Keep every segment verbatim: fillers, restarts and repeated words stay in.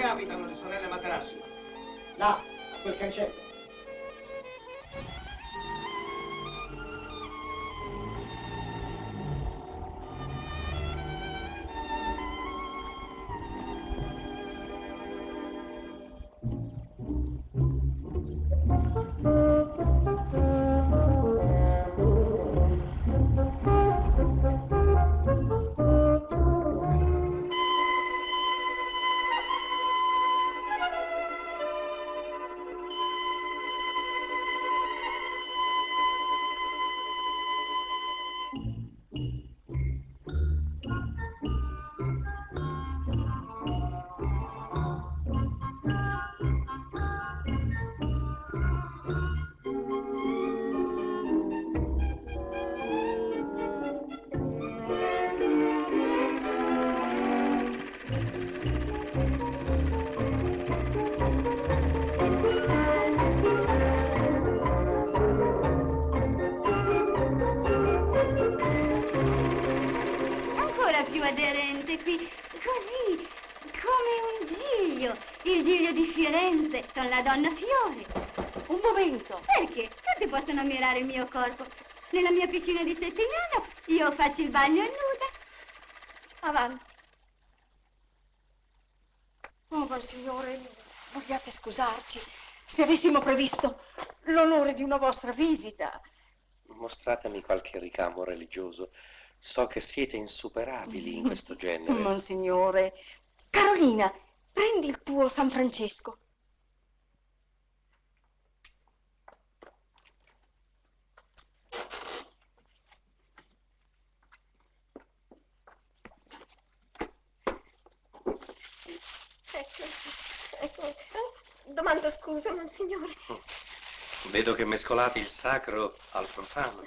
dove abitano le sorelle Materassi? Là, a quel cancello. La donna Fiore. Un momento. Perché? Tutti possono ammirare il mio corpo. Nella mia piscina di Settignano io faccio il bagno nuda. Avanti. Oh, ma signore, vogliate scusarci. Se avessimo previsto l'onore di una vostra visita. Mostratemi qualche ricamo religioso. So che siete insuperabili in questo genere. Monsignore. Carolina, prendi il tuo San Francesco. Domando scusa, monsignore. Vedo che mescolate il sacro al profano,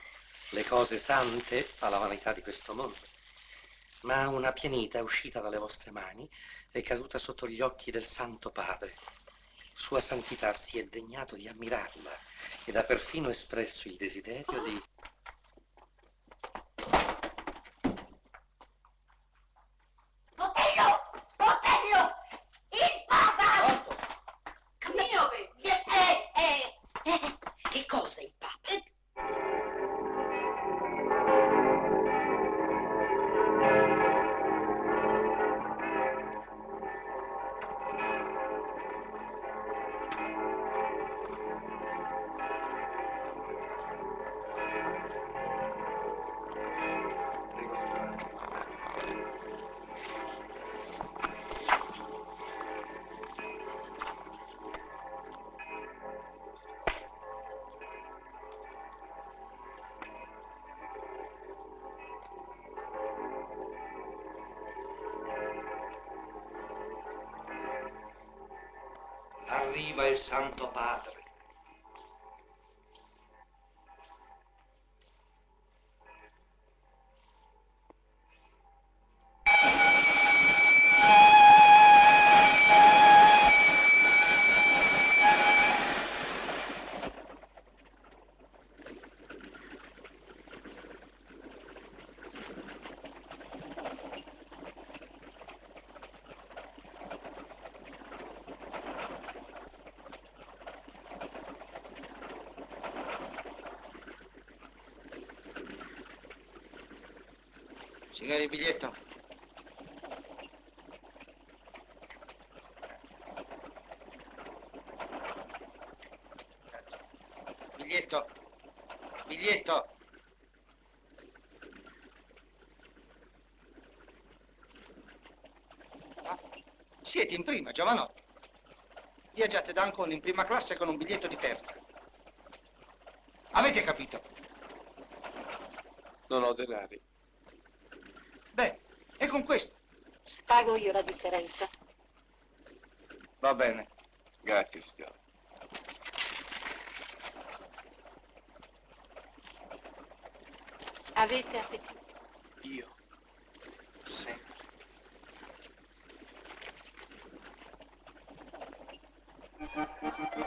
le cose sante alla vanità di questo mondo. Ma una pianita uscita dalle vostre mani è caduta sotto gli occhi del Santo Padre. Sua Santità si è degnato di ammirarla ed ha perfino espresso il desiderio oh. di... Arriva il Santo Padre. Signore, il biglietto. Grazie. Biglietto. Biglietto. Ah, siete in prima, giovanotti. Viaggiate da Ancona in prima classe con un biglietto di terza. Avete capito? Non ho denari. Beh, e con questo? Pago io la differenza. Va bene. Grazie, signore. Avete appetito? Io? Sempre. Per tutti!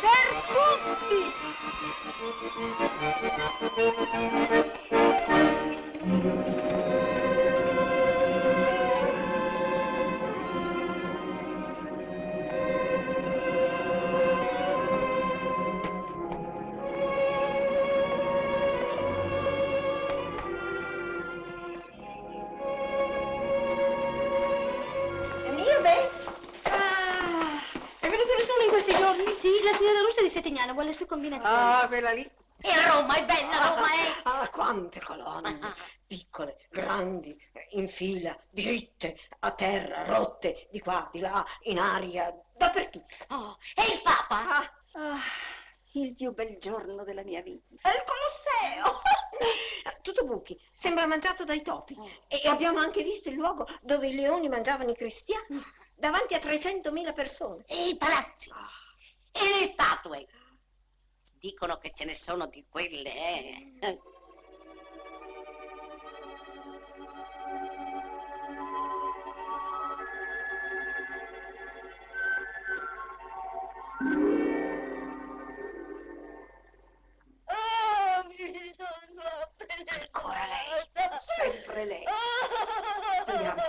Per tutti! Vuole le sue combinazioni. Ah, quella lì. E Roma, è bella Roma, eh! Ah, quante colonne! Piccole, grandi, in fila, diritte, a terra, rotte, di qua, di là, in aria, dappertutto. Oh, e il Papa? Ah, ah, il più bel giorno della mia vita. È il Colosseo! Tutto buchi, sembra mangiato dai topi. E abbiamo anche visto il luogo dove i leoni mangiavano i cristiani, davanti a trecentomila persone. E i palazzi! Ah. E le statue! Dicono che ce ne sono di quelle, eh? Ancora lei, sempre lei. Andiamo.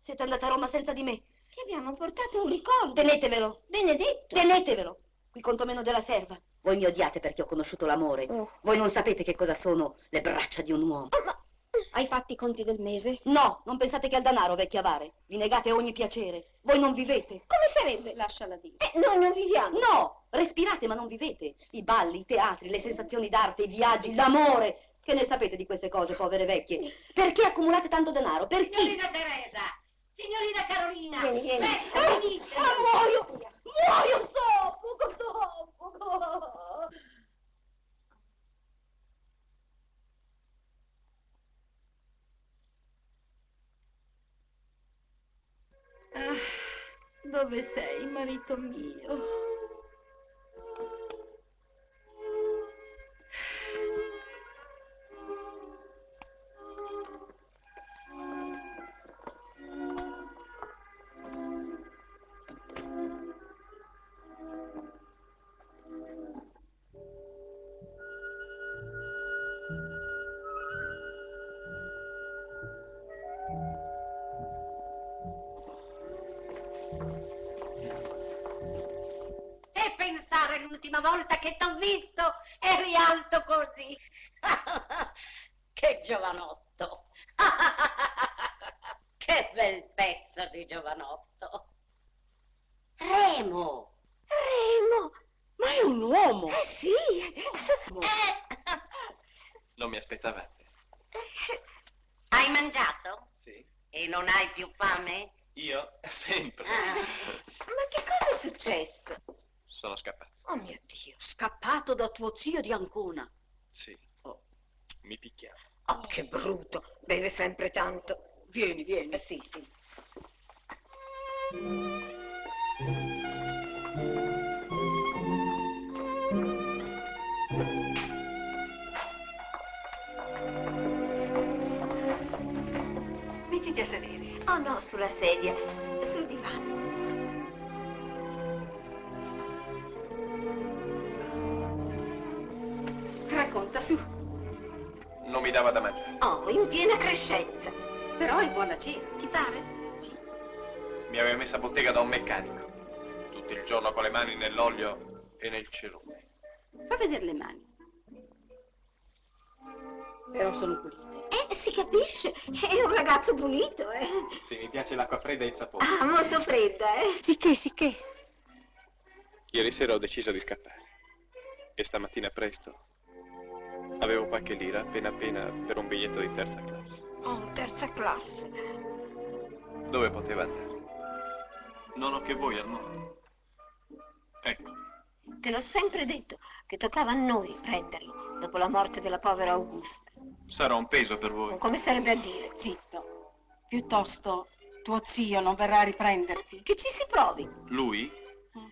Siete andata a Roma senza di me. Che abbiamo portato un ricordo. Tenetevelo. Benedetto. Tenetevelo. Qui conto meno della serva. Voi mi odiate perché ho conosciuto l'amore. Oh. Voi non sapete che cosa sono le braccia di un uomo. Oh, ma hai fatto i conti del mese? No, non pensate che al danaro, vecchia avare. Vi negate ogni piacere. Voi non vivete. Come sarebbe? Lasciala dire. Eh, noi non viviamo. No, respirate ma non vivete. I balli, i teatri, le sensazioni d'arte, i viaggi, l'amore. Che ne sapete di queste cose, povere vecchie? Perché accumulate tanto denaro? Per chi? Signorina Teresa! Signorina Carolina! Vieni, vieni. Beh, ah, venite! Ah, muoio! Muoio, soffoco, soffoco! Ah, dove sei, marito mio? L'ultima volta che t'ho visto eri alto così. Che giovanotto. Che bel pezzo di giovanotto. Remo. Remo. Ma è un uomo. Eh sì. Eh. Non mi aspettavate. Hai mangiato? Sì. E non hai più fame? Io? Sempre. Ah. Ma che cosa è successo? Sono scappato. Oh mio Dio, scappato da tuo zio di Ancona. Sì, oh. Mi picchiava. Oh, che brutto, beve sempre tanto. Vieni, vieni. Eh, sì, sì. Mettiti a sedere. Oh no, sulla sedia, sul divano. Racconta, su. Non mi dava da mangiare. Oh, in piena crescenza. Però è buona cena, ti pare? Sì. Mi aveva messa a bottega da un meccanico. Tutto il giorno con le mani nell'olio e nel cerume. Fa vedere le mani. Però sono pulite. Eh, si capisce. È un ragazzo pulito, eh. Sì, mi piace l'acqua fredda e il sapore. Ah, molto fredda, eh. Sicché, sicché. Ieri sera ho deciso di scappare. E stamattina presto... avevo qualche lira appena appena per un biglietto di terza classe. Oh, terza classe. Dove poteva andare? Non ho che voi al mondo. Ecco. Te l'ho sempre detto, che toccava a noi prenderlo, dopo la morte della povera Augusta. Sarà un peso per voi. Come sarebbe a dire? Zitto. Piuttosto, tuo zio non verrà a riprenderti. Che ci si provi. Lui? Mm.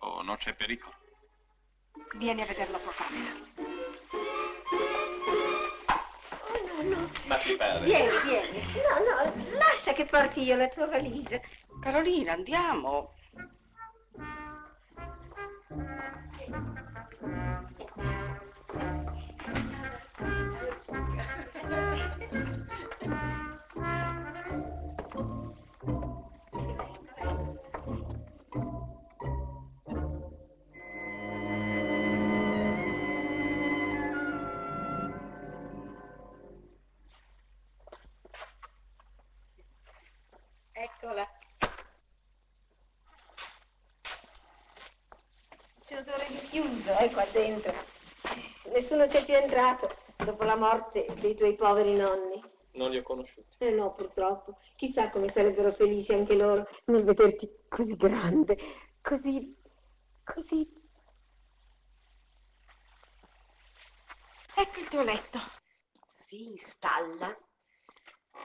Oh, non c'è pericolo. Vieni a vedere la tua camera. Oh, no, no. Ma ti pare? Vieni, vieni. No, no, lascia che porti io la tua valigia. Carolina, andiamo. Eccola. C'è odore di chiuso, eh, qua dentro. Nessuno c'è più entrato dopo la morte dei tuoi poveri nonni. Non li ho conosciuti. Eh no, purtroppo. Chissà come sarebbero felici anche loro nel vederti così grande, così, così. Ecco il tuo letto. Si installa.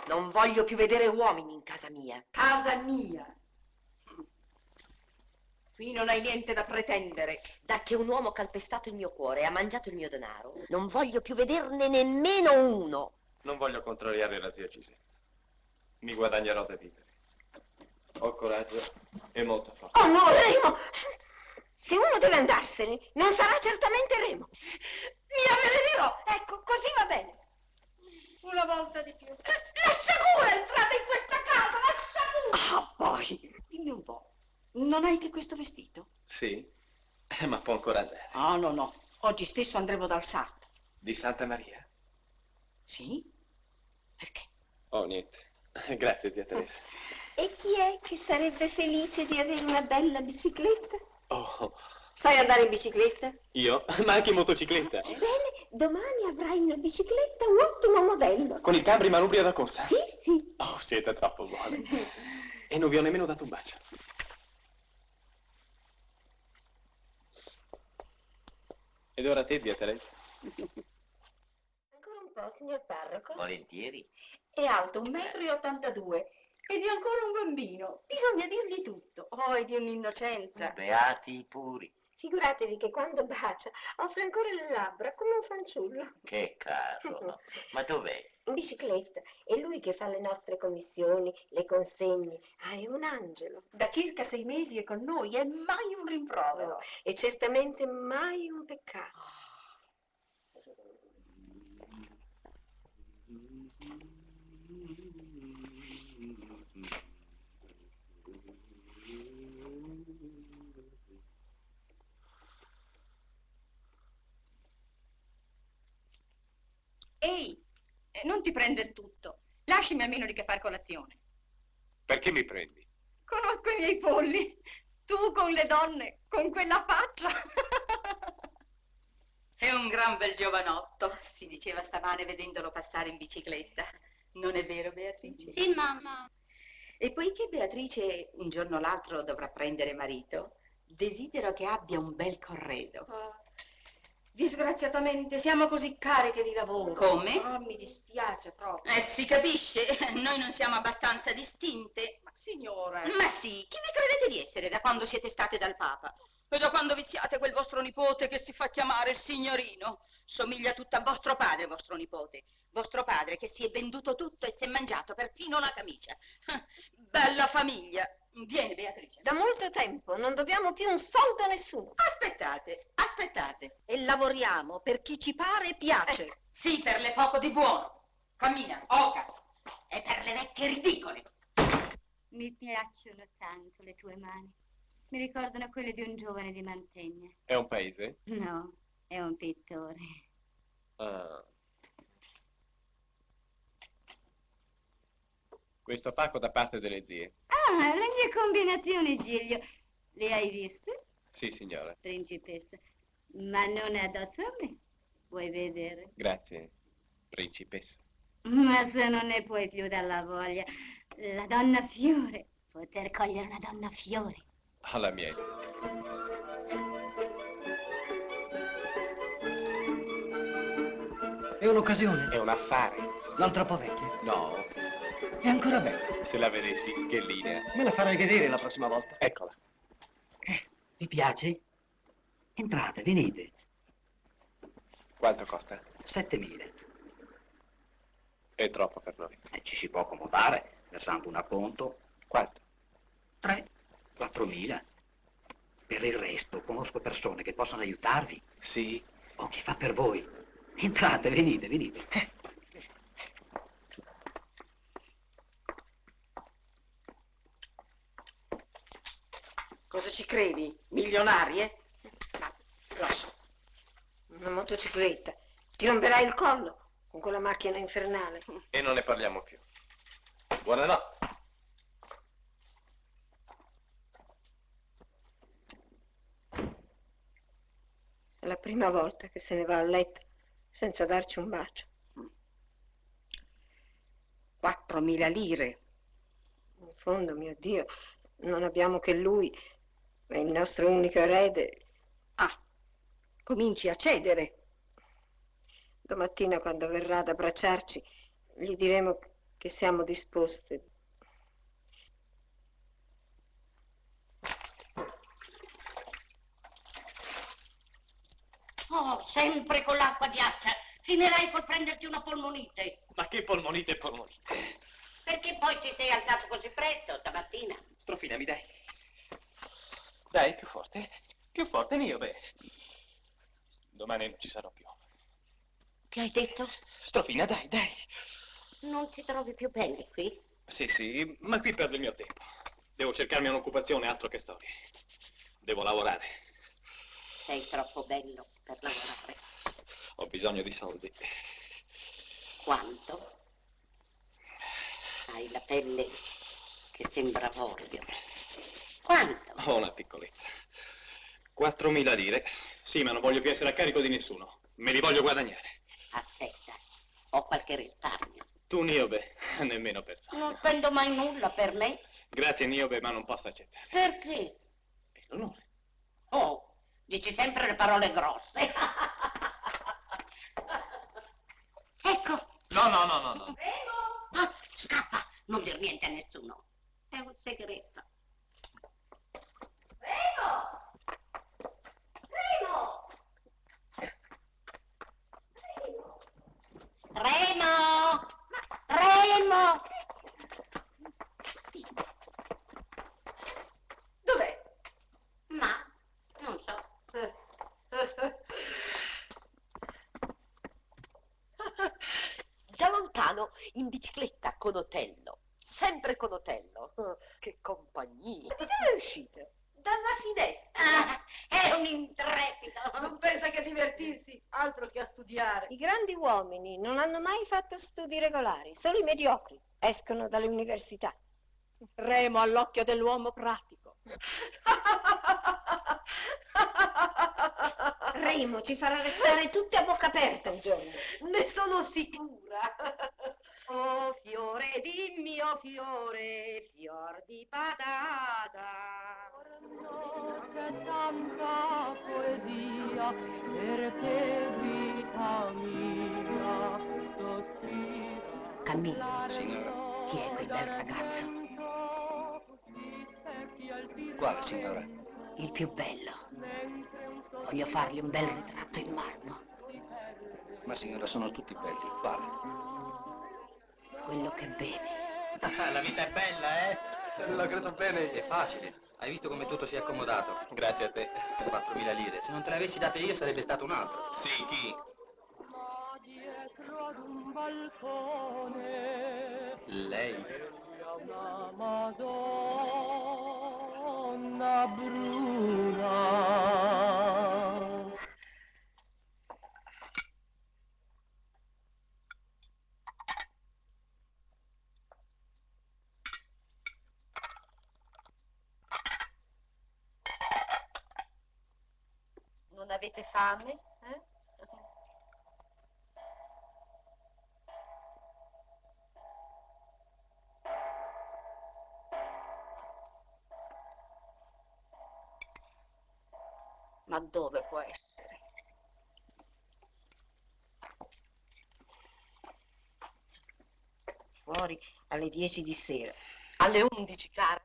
Non voglio più vedere uomini in casa mia. Casa mia? Qui non hai niente da pretendere. Da che un uomo ha calpestato il mio cuore e ha mangiato il mio denaro, non voglio più vederne nemmeno uno. Non voglio contrariare la zia Cisella. Mi guadagnerò da vivere. Ho coraggio e molta forza. Oh no, Remo! Se uno deve andarsene, non sarà certamente Remo. Mi avvederò. Ecco, così va bene. Una volta di più. Lascia pure, entrate in questa casa, lascia pure! Ah, poi! Dimmi un po', non hai che questo vestito? Sì, eh, ma può ancora andare. Ah, no, no, oggi stesso andremo dal sarto. Di Santa Maria? Sì? Perché? Oh, niente. Grazie, zia Teresa. E chi è che sarebbe felice di avere una bella bicicletta? Oh... Sai andare in bicicletta? Io? Ma anche in motocicletta. Bene, domani avrai una bicicletta, un ottimo modello. Con il cambio in manubrio da corsa? Sì, sì. Oh, siete troppo buoni. E non vi ho nemmeno dato un bacio. Ed ora te, zia Teresa. Ancora un po', signor parroco. Volentieri. È alto un metro e ottantadue. E di ancora un bambino. Bisogna dirgli tutto. Oh, è di un'innocenza. Beati i puri. Figuratevi che quando bacia offre ancora le labbra come un fanciullo. Che caro. Ma dov'è? In bicicletta. È lui che fa le nostre commissioni, le consegne. Ah, è un angelo. Da circa sei mesi è con noi, è mai un rimprovero. E certamente mai un peccato. Ehi, non ti prendere tutto. Lasciami almeno di che far colazione. Perché mi prendi? Conosco i miei polli. Tu con le donne, con quella faccia. È un gran bel giovanotto, si diceva stamane vedendolo passare in bicicletta. Non è vero, Beatrice? Sì, mamma. E poiché Beatrice un giorno o l'altro dovrà prendere marito, desidero che abbia un bel corredo. Oh. Disgraziatamente siamo così cariche di lavoro. Come? Oh, mi dispiace proprio. Eh, si capisce, noi non siamo abbastanza distinte. Ma signora... Ma sì, chi vi credete di essere da quando siete state dal Papa? E da quando viziate quel vostro nipote che si fa chiamare il signorino? Somiglia tutto a vostro padre, vostro nipote. Vostro padre che si è venduto tutto e si è mangiato perfino la camicia. Bella famiglia. Vieni, Beatrice. Da molto tempo non dobbiamo più un soldo a nessuno. Aspettate, aspettate. E lavoriamo per chi ci pare e piace. Ecco. Sì, per le poco di buono. Cammina, oca. E per le vecchie ridicole. Mi piacciono tanto le tue mani. Mi ricordano quelle di un giovane di Mantegna. È un paese? No, è un pittore. Ah. Questo pacco da parte delle zie. Ah, le mie combinazioni, Giglio. Le hai viste? Sì, signora. Principessa. Ma non addosso a me. Vuoi vedere? Grazie, principessa. Ma se non ne puoi più dalla voglia. La donna fiore. poter cogliere una donna a fiore. Alla mia età. È un'occasione. È un affare. Non troppo vecchia? No. È ancora bella. Se la vedessi, che linea. Me la farai vedere la prossima volta. Eccola. Eh, vi piace? Entrate, venite. Quanto costa? settemila. È troppo per noi. Eh, ci si può accomodare, versando un acconto. Quanto? Tre. Quattromila. Per il resto, conosco persone che possono aiutarvi. Sì. O chi fa per voi. Entrate, venite, venite. Eh. Cosa ci credi? Milionarie? Ma, lo so. Una motocicletta. Ti romperai il collo con quella macchina infernale. E non ne parliamo più. Buonanotte. È la prima volta che se ne va a letto senza darci un bacio. Quattromila lire. In fondo, mio Dio, non abbiamo che lui, è il nostro unico erede. Ah, cominci a cedere. Domattina, quando verrà ad abbracciarci, gli diremo che siamo disposte. Oh, sempre con l'acqua di accia. Finirai col prenderti una polmonite. Ma che polmonite e polmonite? Perché poi ci sei alzato così presto stamattina? Strofina, mi dai. Dai, più forte. Più forte, Niobe. Domani non ci sarò più. Che hai detto? Strofina, dai, dai. Non ti trovi più bene qui? Sì, sì, ma qui perdo il mio tempo. Devo cercarmi un'occupazione, altro che storie. Devo lavorare. Sei troppo bello per lavorare. Ho bisogno di soldi. Quanto? Hai la pelle che sembra vorbio. Quanto? Ho una piccolezza. Quattromila lire. Sì, ma non voglio più essere a carico di nessuno. Me li voglio guadagnare. Aspetta, ho qualche risparmio. Tu, Niobe, nemmeno per sogno. Non spendo mai nulla per me. Grazie, Niobe, ma non posso accettare. Perché? Per l'onore. Oh. Dici sempre le parole grosse. Ecco. No, no, no, no, no. Remo! Ah, scappa, non dir niente a nessuno. È un segreto. Remo! Remo! Remo! Remo! Remo! Dov'è? Ma non so. Già lontano, in bicicletta con Otello. Sempre con Otello. Che compagnia. Da dove è uscito? Dalla finestra. Ah, è un intrepido. Non pensa che a divertirsi, altro che a studiare. I grandi uomini non hanno mai fatto studi regolari. Solo i mediocri escono dalle università. Remo all'occhio dell'uomo pratico. Remo ci farà restare tutte a bocca aperta un giorno. Ne sono sicura. Oh fiore di mio fiore, fior di patata. Torno c'è tanta poesia per te, vita mia, sospira. Cammina, signora. Chi è quel bel ragazzo? Quale, signora? Il più bello. Voglio fargli un bel ritratto in marmo. Ma signora, sono tutti belli. Quale? Quello che beve. La vita è bella, eh? Lo credo bene. È facile. Hai visto come tutto si è accomodato? Grazie a te. quattromila lire. Se non te le avessi date io sarebbe stato un altro. Sì, chi? Lei. Madonna Bruna. Non avete fame? Eh? Ma dove può essere? Fuori alle dieci di sera. Alle undici, cara.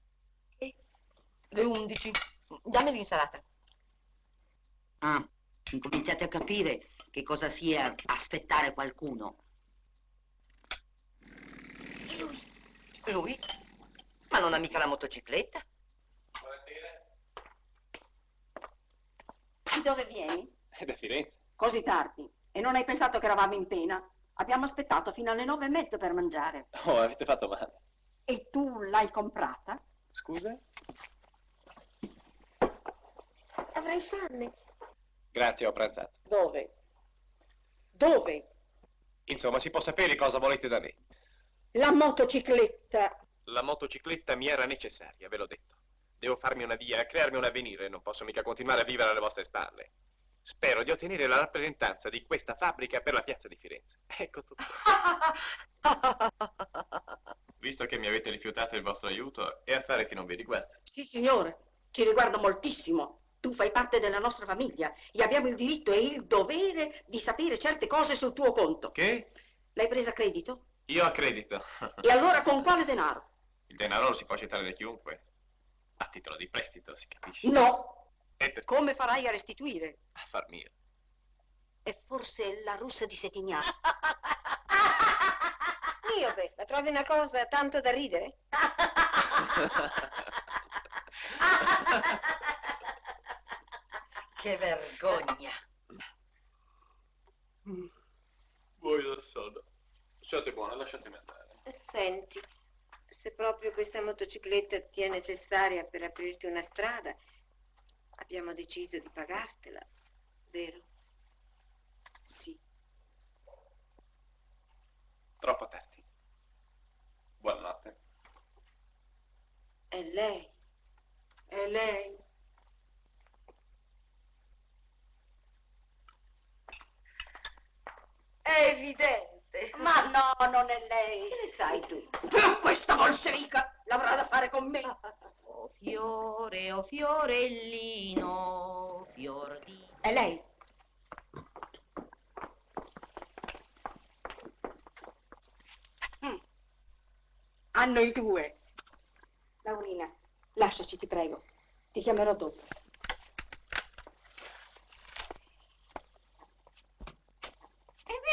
Eh? Le undici. Dammi l'insalata. Ah, incominciate a capire che cosa sia aspettare qualcuno. E lui? Lui? Ma non ha mica la motocicletta? Buonasera. Dove vieni? Eh, da Firenze. Così tardi? E non hai pensato che eravamo in pena? Abbiamo aspettato fino alle nove e mezzo per mangiare. Oh, avete fatto male. E tu l'hai comprata? Scusa? Avrei fame. Grazie, ho pranzato. Dove? Dove? Insomma, si può sapere cosa volete da me. La motocicletta. La motocicletta mi era necessaria, ve l'ho detto. Devo farmi una via, crearmi un avvenire, non posso mica continuare a vivere alle vostre spalle. Spero di ottenere la rappresentanza di questa fabbrica per la piazza di Firenze. Ecco tutto. Visto che mi avete rifiutato il vostro aiuto, è affare che non vi riguarda. Sì, signore, ci riguarda moltissimo. Tu fai parte della nostra famiglia e abbiamo il diritto e il dovere di sapere certe cose sul tuo conto. Che? L'hai presa a credito? Io a credito. E allora con quale denaro? Il denaro lo si può accettare da chiunque. A titolo di prestito, si capisce? No. Per... Come farai a restituire? A far mio. E forse la russa di Settignano. Niobe, la trovi una cosa tanto da ridere? Che vergogna. Voi lo sono. Siate buona, lasciatemi andare. Senti, se proprio questa motocicletta ti è necessaria per aprirti una strada... Abbiamo deciso di pagartela, vero? Sì. Troppo tardi. Buonanotte. È lei. È lei. È evidente. Ma no, non è lei. Che ne sai tu? Più questa bolscevica l'avrà da fare con me. Oh, fiore, oh, fiorellino, fior di... È lei. Mm. A noi due. Laurina, lasciaci, ti prego. Ti chiamerò dopo. E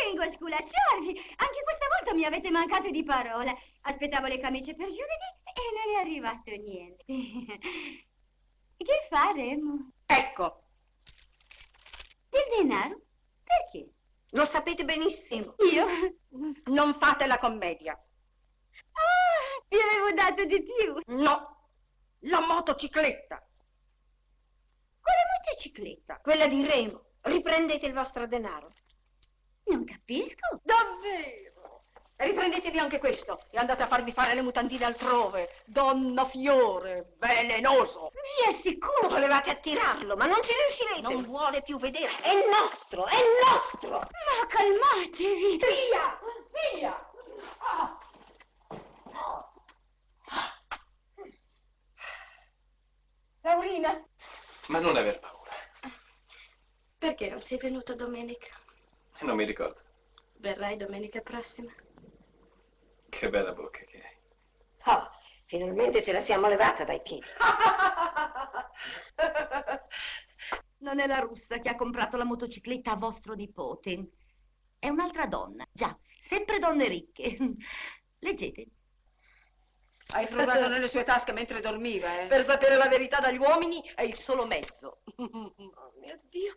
vengo a sculacciarvi. Anche questa volta mi avete mancato di parola. Aspettavo le camicie per giovedì. E non è arrivato niente. Che faremo? Ecco. Del denaro? Perché? Lo sapete benissimo. Io? Non fate la commedia. Ah, vi avevo dato di più. No, la motocicletta. Quale motocicletta? Quella di Remo. Riprendete il vostro denaro. Non capisco. Davvero? Riprendetevi anche questo e andate a farvi fare le mutandine altrove. Donna Fiore, velenoso. Vi assicuro, volevate attirarlo, ma non ci riuscirete. Non vuole più vedere. È nostro, è nostro. Ma calmatevi. Via, via. Ah. Ah. Laurina. Ma non aver paura. Perché non sei venuta domenica? Non mi ricordo. Verrai domenica prossima. Che bella bocca che hai. Oh, finalmente ce la siamo levata dai piedi. Non è la russa che ha comprato la motocicletta a vostro nipote. È un'altra donna, già, sempre donne ricche. Leggete. Hai frullato nelle sue tasche mentre dormiva, eh? Per sapere la verità dagli uomini è il solo mezzo. Oh, mio Dio.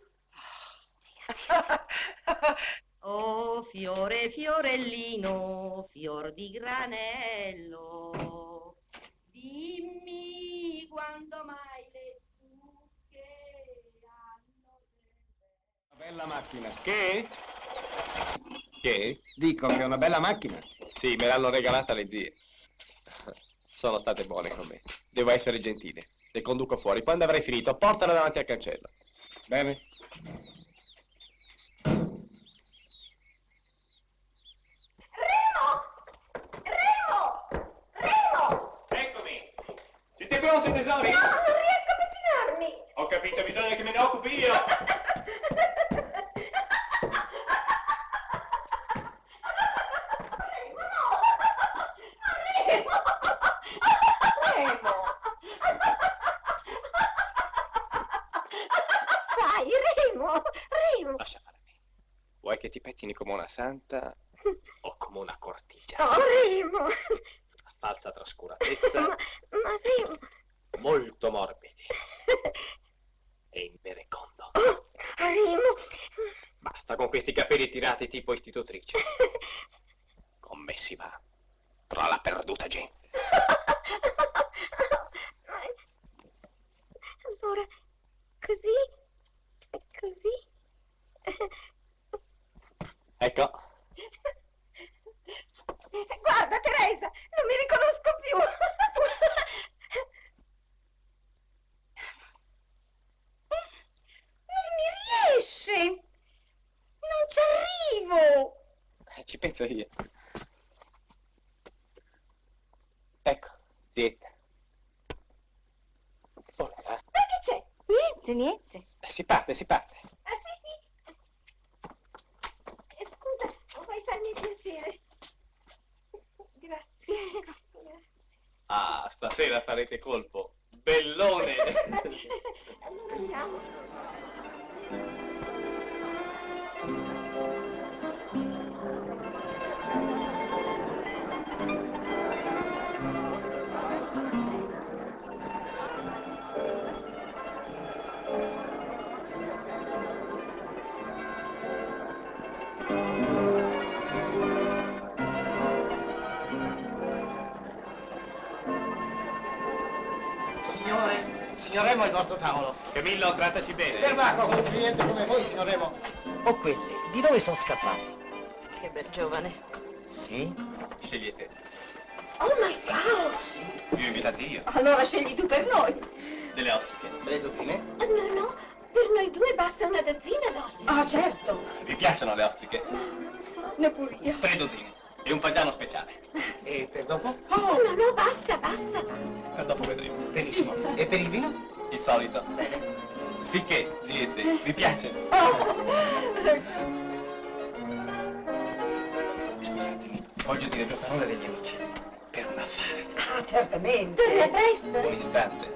Oh, fiore, fiorellino, fior di granello, dimmi quando mai le buche hanno... Una bella macchina. Che? Che? Dico che è una bella macchina. Sì, me l'hanno regalata le zie. Sono state buone con me. Devo essere gentile. Le conduco fuori. Quando avrai finito, portala davanti al cancello. Bene? Siete pronti, tesori? No, non riesco a pettinarmi. Ho capito, mi bisogna che me ne occupi io. Che ti pettini come una santa o come una cortigiana? Oh, Remo! La falsa trascuratezza. Ma, ma Remo! Molto morbidi. E in verecondo. Oh, Remo! Basta con questi capelli tirati tipo istitutrice. Come si va tra la perduta gente? Allora, così, così... Ecco. Guarda, Teresa, non mi riconosco più. Non mi riesce. Non ci arrivo. Ci penso io. Ecco, zitta. Oh, ma che c'è? Niente, niente. Si parte, si parte. Piacere. Grazie. Ah, stasera farete colpo. Bellone! Allora andiamo. Signor Remo è il nostro tavolo. Camillo, trattaci bene. Fermaco con un cliente come voi, signor Remo. O quelli, di dove sono scappati? Che bel giovane. Sì? Scegliete. Oh my God! Io invitati io. Allora scegli tu per noi. Delle ostiche. Delle dozzine? No, no, per noi due basta una dozzina d'ostiche. Ah, certo. Vi piacciono le ostiche? No, non so. Neppure io. Tre dozzine. E un fagiano speciale. E per dopo? Oh, no, no, basta, basta, basta. Per dopo vedremo. Benissimo. E per il vino? Il solito. Bene. Sicché, ziette, vi piace? Scusatemi, voglio dire due parole degli amici. Per un affare. Ah, certamente. Torna presto. Un istante.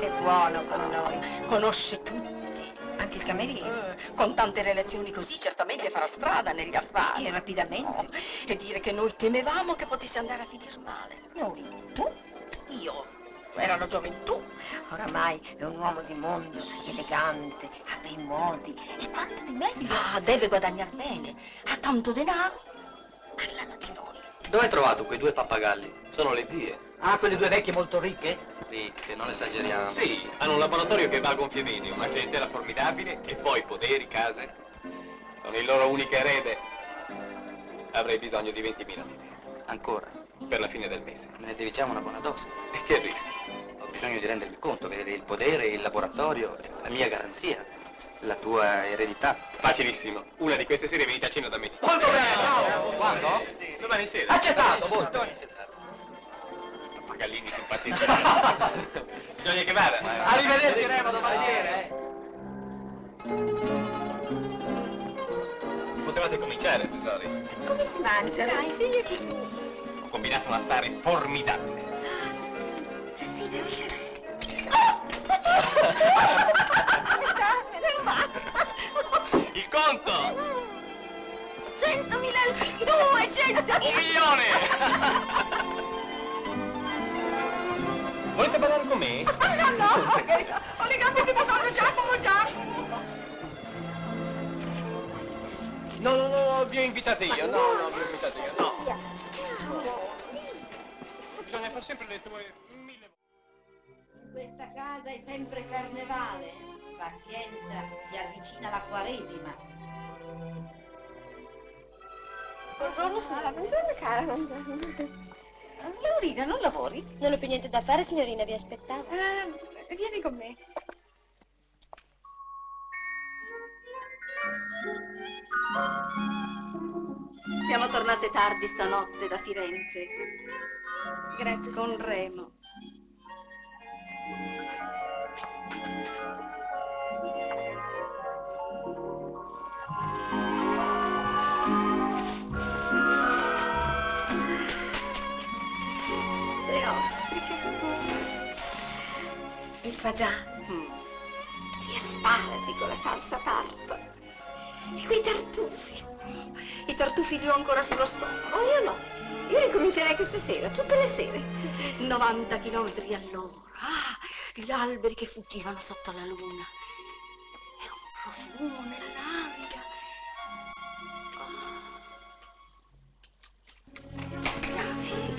Che buono con noi. Conosce tutti, anche il cameriere. Con tante relazioni così certamente farà strada negli affari. E rapidamente. E dire che noi temevamo che potesse andare a finir male. Noi, tu, io. Erano gioventù. Oramai è un uomo di mondo, elegante, ha dei modi. E quanto di meglio. Ah, deve guadagnar bene. Ha tanto denaro. Parlano di noi. Dove hai trovato quei due pappagalli? Sono le zie. Ah, quelle due vecchie molto ricche? Ricche, non esageriamo. Sì, hanno un laboratorio che va a gonfie mani, una clientela formidabile e poi poderi, case. Sono il loro unico erede. Avrei bisogno di ventimila lire. Ancora? Per la fine del mese. Ne diciamo una buona dose. E che rischio? Ho bisogno di rendermi conto, avere il podere, il laboratorio, la mia garanzia, la tua eredità. Facilissimo. Una di queste sere venite a cena da me. Molto bene! Quando? Sì. Domani sera. Accettato, molto. Gallini si impazziscono. Bisogna che vada. Arrivederci Remo, domani sera. Eh. Potevate cominciare, tesori. Come si mangia? Dai, segnaci tu. Ho combinato un affare formidabile. Sì, devo dire. Il conto! Centomila, duecento! Un milione! Volete parlare con me? No, no, ok. Ho le gambe di Madonna Giacomo, Giacomo. No, no, no, vi ho invitate io. No, no, vi ho invitate io. No. Bisogna fare sempre le tue mille volte. In questa casa è sempre carnevale. Pazienza, si avvicina la quaresima. Buongiorno, signora. Buongiorno, cara. Buongiorno. Laurina, non lavori? Non ho più niente da fare, signorina, vi aspettavo. Uh, vieni con me. Siamo tornate tardi stanotte da Firenze. Grazie. Con Remo. Le ostriche. Il fagiano. Mm. Gli asparagi con la salsa tartar. E quei tartufi. I tartufi li ho ancora sullo stomaco. Oh, io no. Io ricomincerei questa sera, tutte le sere. novanta chilometri all'ora. Ah, gli alberi che fuggivano sotto la luna. È un profumo nella navica. Oh. Ah, sì, sì.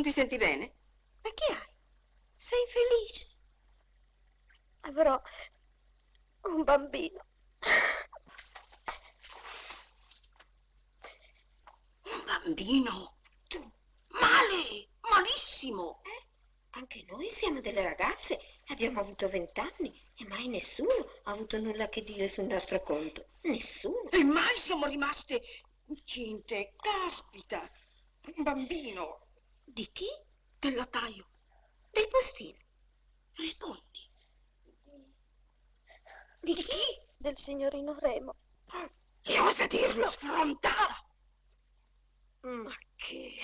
Ti senti bene? Ma che hai? Sei felice? Avrò un bambino. Un bambino? Tu? Male! Malissimo! Eh? Anche noi siamo delle ragazze. Abbiamo avuto vent'anni e mai nessuno ha avuto nulla che dire sul nostro conto. Nessuno. E mai siamo rimaste incinte. Caspita! Un bambino... Di chi? Del lattaio. Del postino. Rispondi. Di, Di chi? chi? Del signorino Remo. E osa dirlo? Sfrontata! Ma che...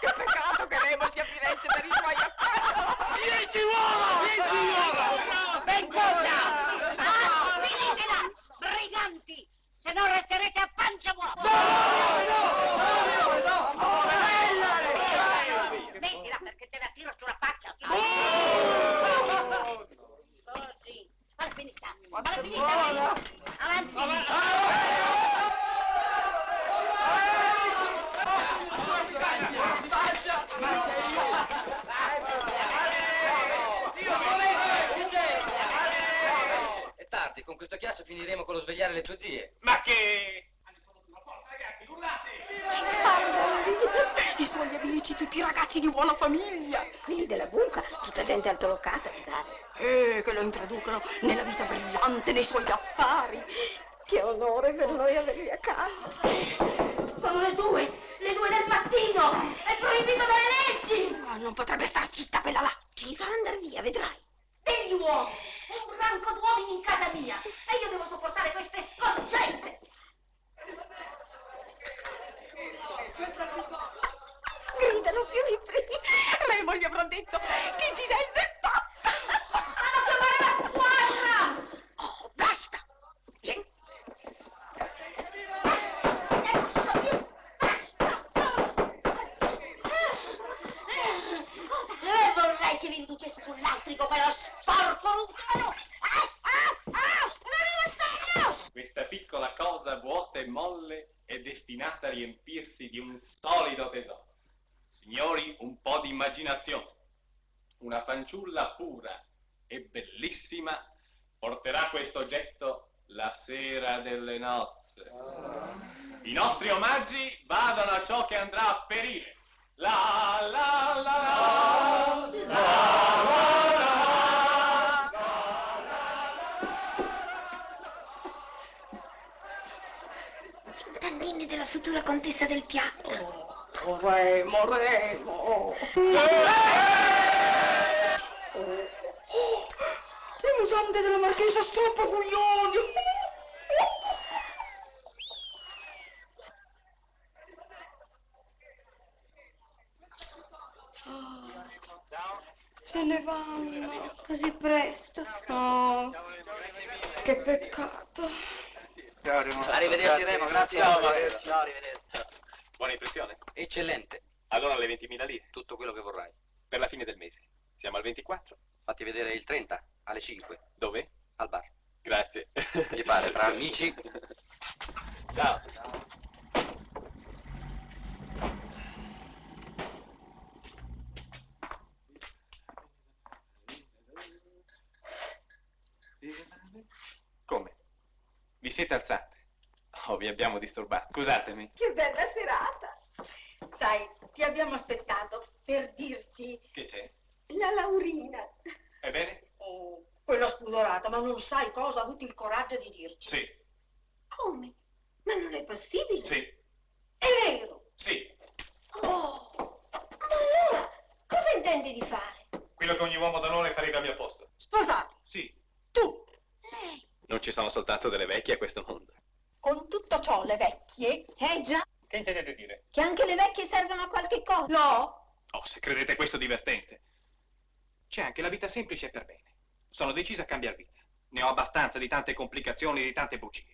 Che peccato che Remo sia a Firenze per i suoi affari! Dieci uova! Dieci uova! Ben buona! Se non resterete a pancia vuota! No, no, no, no, no, no, bella! Mettila perché te la tiro sulla faccia! No! Così! Falla finita! Falla finita! Avanti! Con questo chiasso finiremo con lo svegliare le tue zie. Ma che... Ragazzi, urlate! I suoi amici, tutti i ragazzi di buona famiglia. Quelli della buca, tutta gente altolocata. Eh, che lo introducono nella vita brillante, nei suoi affari. Che onore per noi averli a casa. Sono le due, le due del mattino. È proibito dalle leggi. Ma non potrebbe star zitta quella là. Ci fa andar via, vedrai. Degli uomini, è un branco d'uomini in casa mia e io devo sopportare queste sconcenze. Gridano più di prima. Remo gli avrò detto che Cisella è pazza. Vanno a chiamare la squadra. Oh, basta. Vieni. Che mi riducesse sul lastrico per lo sforzo umano! Ah, ah, ah, questa piccola cosa vuota e molle è destinata a riempirsi di un solido tesoro. Signori, un po' di immaginazione. Una fanciulla pura e bellissima porterà questo oggetto la sera delle nozze. I nostri omaggi vadano a ciò che andrà a perire. La la la la la la la. I bambini della futura contessa del piatto. Oh, Remo, Remo. Le mutande della marchesa strappaguglioni. Se ne vanno così presto. Oh, che peccato. Ciao, arrivederci, Remo. Grazie. Ciao, arrivederci. Buona impressione? Eccellente. Allora le ventimila lire. Tutto quello che vorrai. Per la fine del mese. Siamo al ventiquattro. Fatti vedere il trenta, alle cinque. Dove? Al bar. Grazie. Ti pare, tra amici. Ciao. Ciao. Come? Vi siete alzate? Oh, vi abbiamo disturbato. Scusatemi. Che bella serata. Sai, ti abbiamo aspettato per dirti... Che c'è? La Laurina. Ebbene? Oh, quella spudorata, ma non sai cosa ha avuto il coraggio di dirci. Sì. Come? Ma non è possibile? Sì. È vero? Sì. Oh, ma allora, cosa intendi di fare? Quello che ogni uomo d'onore farebbe al mio posto. Sposato? Sì. Tu? Lei? Non ci sono soltanto delle vecchie a questo mondo. Con tutto ciò le vecchie? Eh già. Che intendete dire? Che anche le vecchie servono a qualche cosa. No? Oh, se credete questo divertente. C'è anche la vita semplice per bene. Sono decisa a cambiare vita. Ne ho abbastanza di tante complicazioni e di tante bugie.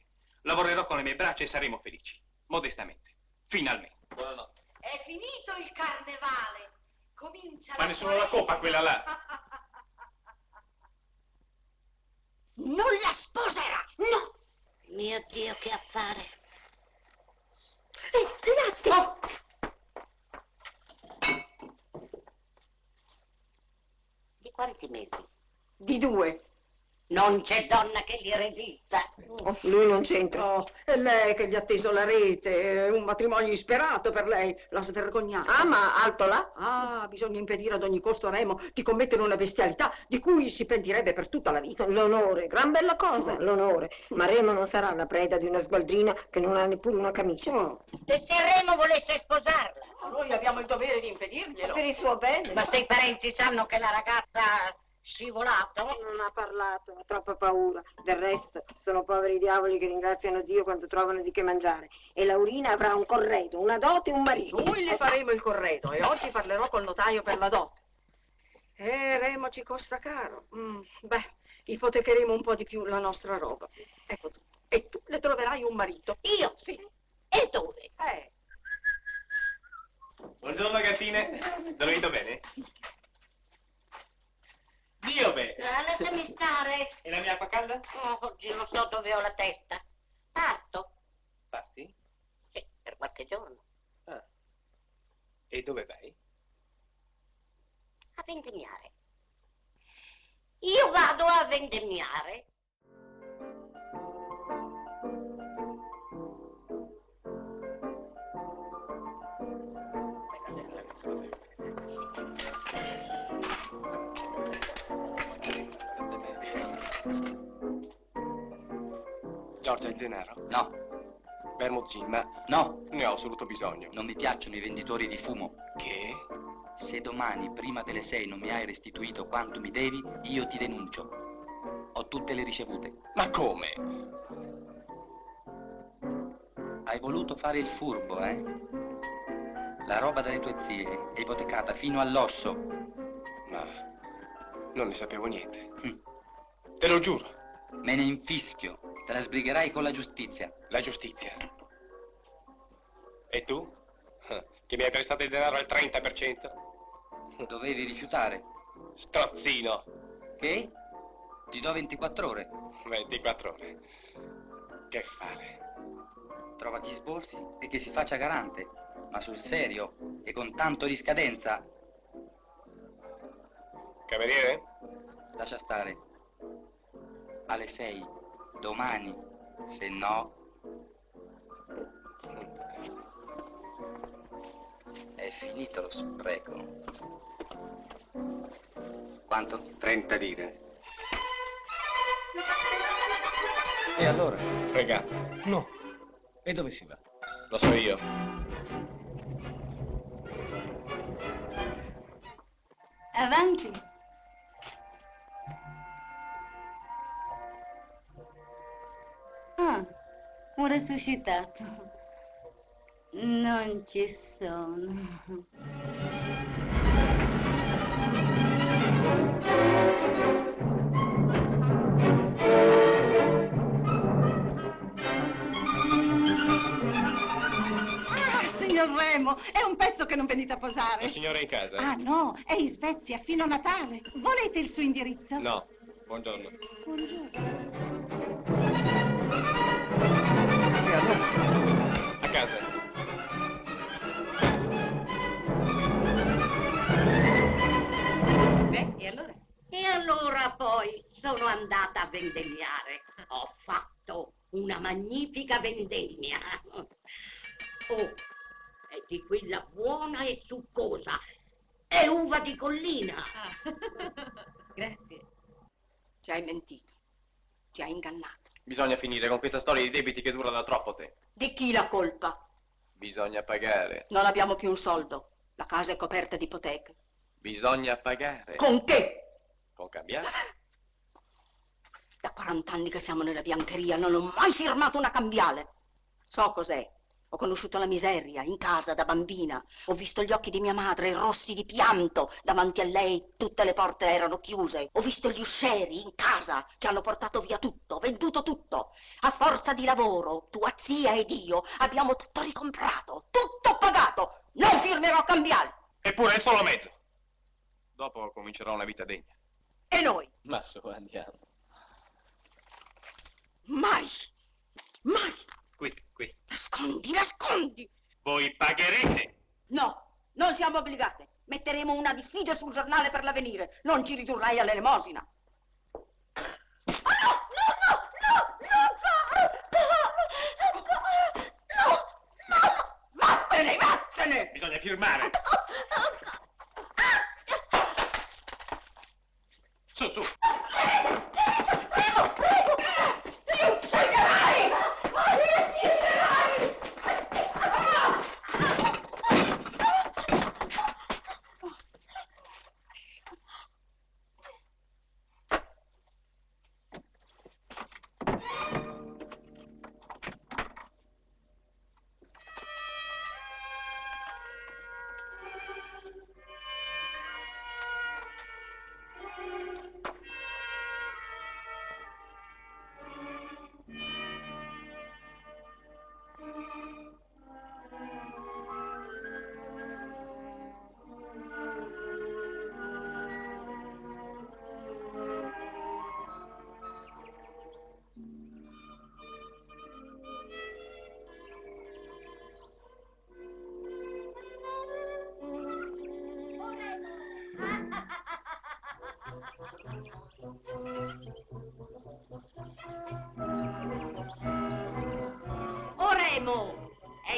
Lavorerò con le mie braccia e saremo felici. Modestamente. Finalmente. Buonanotte. È finito il carnevale. Comincia la... Ma nessuno la coppa quella là. Non la sposerà, no. Mio Dio, che affare. Eh, un attimo. Di quanti mesi? Di due. Non c'è donna che gli resista. Oh, lui non c'entra. Oh, è lei che gli ha teso la rete. È un matrimonio insperato per lei. La svergognata. Ah, ma alto là? Ah, bisogna impedire ad ogni costo a Remo di commettere una bestialità di cui si pentirebbe per tutta la vita. L'onore, gran bella cosa. Oh, l'onore. Ma Remo non sarà la preda di una sgualdrina che non ha neppure una camicia. Oh. E se Remo volesse sposarla? Oh, noi abbiamo il dovere di impedirglielo. Per il suo bene. Ma se i parenti sanno che la ragazza... Scivolato? Non ha parlato, ha troppa paura. Del resto, sono poveri diavoli che ringraziano Dio quando trovano di che mangiare. E Laurina avrà un corredo, una dote e un marito. Noi le faremo il corredo e oggi parlerò col notaio per la dote. Eh, Remo ci costa caro. Mm, beh, ipotecheremo un po' di più la nostra roba. Ecco tu. E tu le troverai un marito. Io? Sì. E dove? Eh. Buongiorno, gattine. Dormito bene? Niobe! Ah, lasciami stare! E la mia acqua calda? Oh, oggi non so dove ho la testa. Parto. Parti? Sì, per qualche giorno. Ah. E dove vai? A vendemmiare. Io vado a vendemmiare. Giorgia, il denaro? No. Vermouth gin, ma... No. Ne ho assoluto bisogno. Non mi piacciono i venditori di fumo. Che? Se domani, prima delle sei, non mi hai restituito quanto mi devi, io ti denuncio. Ho tutte le ricevute. Ma come? Hai voluto fare il furbo, eh? La roba dalle tue zie è ipotecata fino all'osso. Ma... non ne sapevo niente. Mm. Te lo giuro. Me ne infischio. Te la sbrigherai con la giustizia. La giustizia? E tu? Che mi hai prestato il denaro al trenta per cento? Dovevi rifiutare. Strozzino. Che? Ti do ventiquattro ore. ventiquattro ore? Che fare? Trova chi sborsi e che si faccia garante. Ma sul serio e con tanto di scadenza. Cameriere? Lascia stare. Alle sei. Domani, se no... È finito lo spreco. Quanto? trenta lire. E allora? Fregato. No. E dove si va? Lo so io. Avanti. Ah, un resuscitato. Non ci sono. Ah, signor Remo, è un pezzo che non venite a posare. La signora è in casa? Eh? Ah, no, è in Svezia fino a Natale. Volete il suo indirizzo? No, buongiorno. Buongiorno. A casa. Beh, e allora? E allora poi sono andata a vendemmiare. Ho fatto una magnifica vendemmia. Oh, è di quella buona e succosa. È uva di collina. Ah. Grazie. Ci hai mentito. Ci hai ingannato. Bisogna finire con questa storia di debiti che dura da troppo tempo. Di chi la colpa? Bisogna pagare. Non abbiamo più un soldo. La casa è coperta di ipoteche. Bisogna pagare. Con che? Con cambiare. Da quarant'anni che siamo nella biancheria, non ho mai firmato una cambiale. So cos'è. Ho conosciuto la miseria, in casa, da bambina. Ho visto gli occhi di mia madre, rossi di pianto. Davanti a lei tutte le porte erano chiuse. Ho visto gli uscieri in casa, che hanno portato via tutto, venduto tutto. A forza di lavoro, tua zia ed io abbiamo tutto ricomprato, tutto pagato. Non firmerò cambiale. Eppure è solo mezzo. Dopo comincerò una vita degna. E noi? Ma su, andiamo. Mai, mai. Qui, qui. Nascondi, nascondi. Voi pagherete? No, non siamo obbligate. Metteremo una diffida sul giornale per l'avvenire. Non ci ridurrai all'elemosina. Oh no, no, no, no, no, no, no, no, no. Vattene, vattene. Bisogna firmare. Su, su. Teresa, prego, prego, ti ucciderai! Ti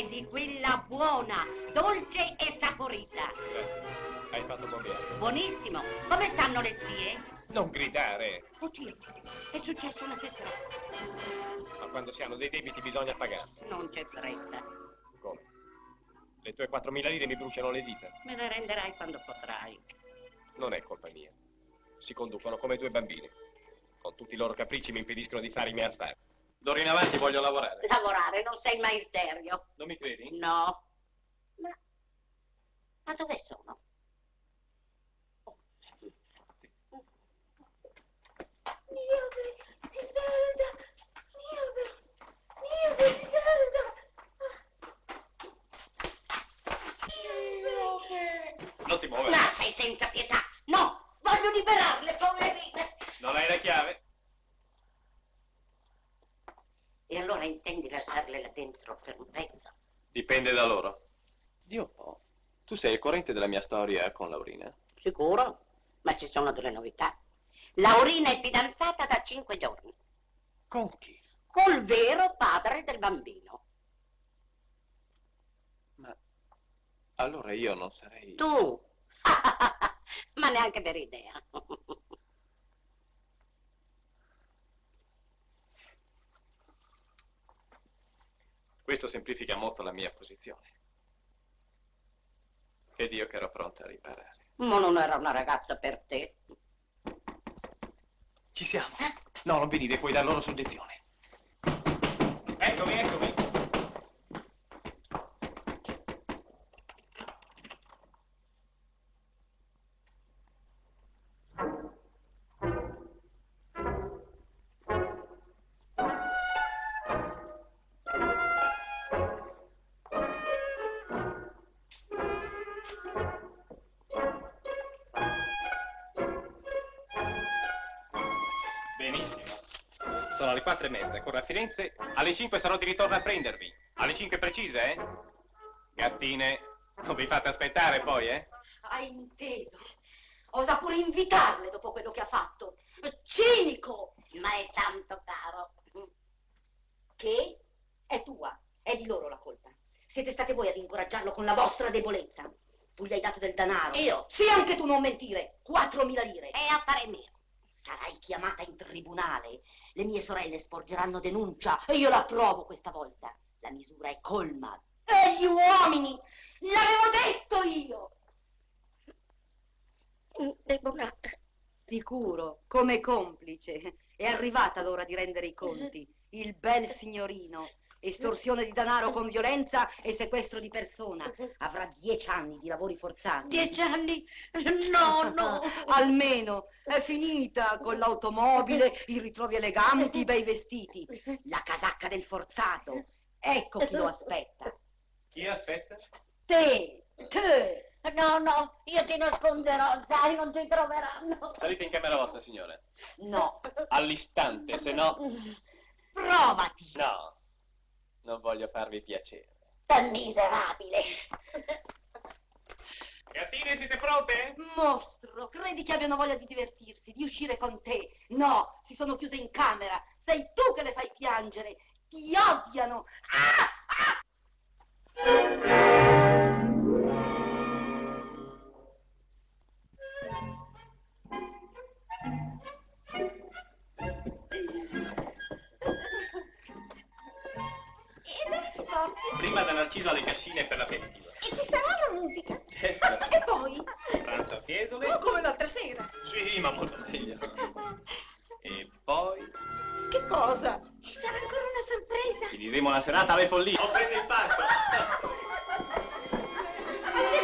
di quella buona, dolce e saporita. Eh, hai fatto buon viaggio. Buonissimo. Come stanno le zie? Non gridare. Oddio, è successa una festa. Ma quando si hanno dei debiti bisogna pagarli. Non c'è fretta. Come? Le tue quattromila lire mi bruciano le dita. Me le renderai quando potrai. Non è colpa mia. Si conducono come due bambine. Con tutti i loro capricci mi impediscono di fare i miei affari. D'ora in avanti voglio lavorare. Lavorare? Non sei mai serio. Non mi credi? No. Ma... ma dove sono? Oh. Sì. Niobe, Cisella! Niobe! Niobe, Cisella! Niobe! Non ti muovere. Ma sei senza pietà! No! Voglio liberarle, poverine! Non hai la chiave? E allora intendi lasciarle là dentro per un pezzo? Dipende da loro. Dio un po'. Tu sei al corrente della mia storia con Laurina? Sicuro, ma ci sono delle novità. Laurina è fidanzata da cinque giorni. Con chi? Col vero padre del bambino. Ma allora io non sarei... Tu! Ma neanche per idea. Questo semplifica molto la mia posizione. Ed io che ero pronta a riparare. Ma non era una ragazza per te. Ci siamo. Eh? No, non venire, puoi dar loro soggezione. Eccomi, eccomi. Benissimo. Sono alle quattro e mezza, corro a Firenze. Alle cinque sarò di ritorno a prendervi. Alle cinque precise, eh? Gattine, non vi fate aspettare poi, eh? Hai inteso? Osa pure invitarle dopo quello che ha fatto. Cinico! Ma è tanto caro. Che? È tua, è di loro la colpa. Siete state voi ad incoraggiarlo con la vostra debolezza. Tu gli hai dato del danaro. Io? Sì, anche tu, non mentire. Quattromila lire. È affare mio. Sarai chiamata in tribunale. Le mie sorelle sporgeranno denuncia e io la approvo questa volta. La misura è colma. E gli uomini! L'avevo detto io! Debonata. Sicuro, come complice. È arrivata l'ora di rendere i conti. Il bel signorino. Estorsione di danaro con violenza e sequestro di persona. Avrà dieci anni di lavori forzati. Dieci anni? No, no. Almeno. È finita con l'automobile, i ritrovi eleganti, i bei vestiti. La casacca del forzato. Ecco chi lo aspetta. Chi aspetta? Te. Te. No, no, io ti nasconderò, dai, non ti troveranno. Salite in camera vostra, signore. No. All'istante, se no... Provati. No, non voglio farvi piacere. Tan miserabile. Gattine, siete pronte? Mostro, credi che abbiano voglia di divertirsi, di uscire con te? No, si sono chiuse in camera. Sei tu che le fai piangere. Ti odiano. Ah! Ah! Prima da Narciso alle cascine per l'aperitivo. E ci sarà la musica? Certo. E poi? Pranzo a Fiesole. No, come l'altra sera. Sì, ma molto meglio. E poi? Che cosa? Ci sarà ancora una sorpresa. Ci diremo una serata alle follie. Ho preso il pacco. Alle